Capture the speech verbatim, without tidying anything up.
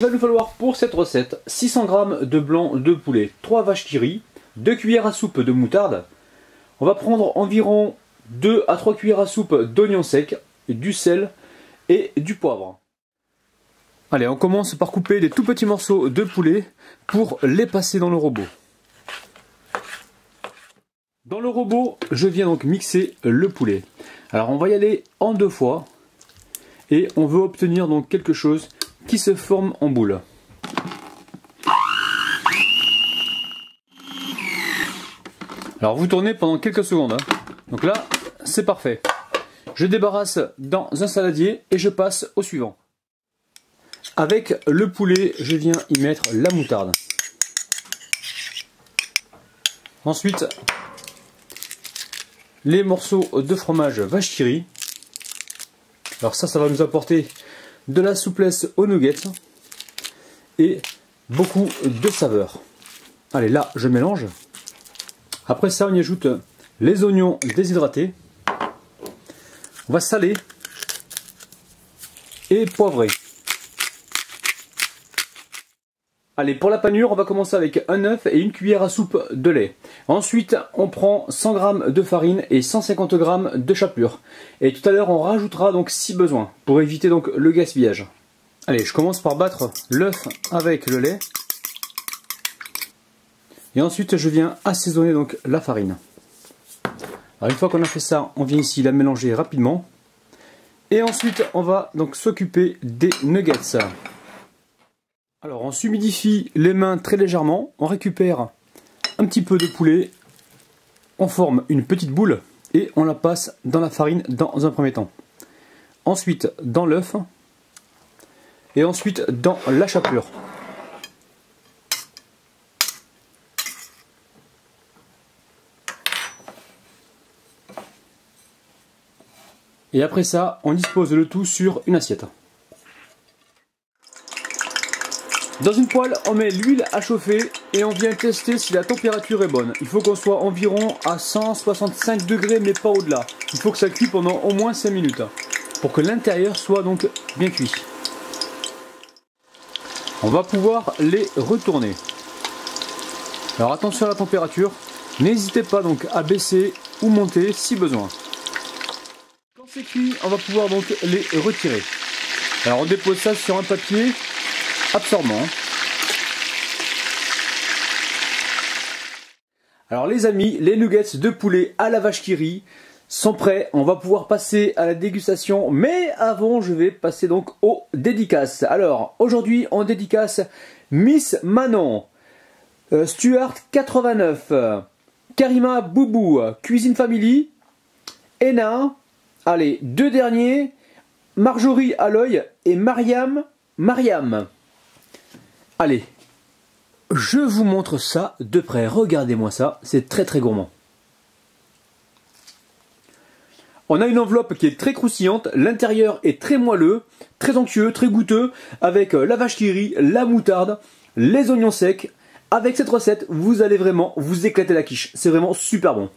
Il va nous falloir pour cette recette six cents grammes de blanc de poulet, trois vaches qui rient, deux cuillères à soupe de moutarde. On va prendre environ deux à trois cuillères à soupe d'oignons secs, du sel et du poivre. Allez, on commence par couper des tout petits morceaux de poulet pour les passer dans le robot. Dans le robot, je viens donc mixer le poulet. Alors on va y aller en deux fois et on veut obtenir donc quelque chose qui se forme en boule. Alors vous tournez pendant quelques secondes, hein. Donc là c'est parfait. Je débarrasse dans un saladier et je passe au suivant. Avec le poulet, je viens y mettre la moutarde. Ensuite, les morceaux de fromage vache qui rit. Alors ça, ça va nous apporter de la souplesse aux nuggets et beaucoup de saveur. Allez, là je mélange. Après ça, on y ajoute les oignons déshydratés. On va saler et poivrer. Allez, pour la panure, on va commencer avec un œuf et une cuillère à soupe de lait. Ensuite, on prend cent grammes de farine et cent cinquante grammes de chapelure. Et tout à l'heure, on rajoutera donc si besoin, pour éviter donc le gaspillage. Allez, je commence par battre l'œuf avec le lait. Et ensuite, je viens assaisonner donc la farine. Alors, une fois qu'on a fait ça, on vient ici la mélanger rapidement. Et ensuite, on va donc s'occuper des nuggets. Alors on s'humidifie les mains très légèrement, on récupère un petit peu de poulet, on forme une petite boule et on la passe dans la farine dans un premier temps. Ensuite dans l'œuf et ensuite dans la chapelure. Et après ça, on dispose le tout sur une assiette. Dans une poêle, on met l'huile à chauffer et on vient tester si la température est bonne. Il faut qu'on soit environ à cent soixante-cinq degrés, mais pas au-delà. Il faut que ça cuit pendant au moins cinq minutes pour que l'intérieur soit donc bien cuit. On va pouvoir les retourner. Alors attention à la température, n'hésitez pas donc à baisser ou monter si besoin. Quand c'est cuit, on va pouvoir donc les retirer. Alors on dépose ça sur un papier absorbant. Alors les amis, les nuggets de poulet à la vache qui rit sont prêts, on va pouvoir passer à la dégustation, mais avant je vais passer donc aux dédicaces. Alors aujourd'hui on dédicace Miss Manon, euh, Stuart quatre-vingt-neuf, euh, Karima Boubou, Cuisine Family, Ena, allez deux derniers, Marjorie Aloy et Mariam Mariam. Allez, je vous montre ça de près, regardez-moi ça, c'est très très gourmand. On a une enveloppe qui est très croustillante, l'intérieur est très moelleux, très onctueux, très goûteux, avec la vache qui rit, la moutarde, les oignons secs. Avec cette recette, vous allez vraiment vous éclater la quiche, c'est vraiment super bon.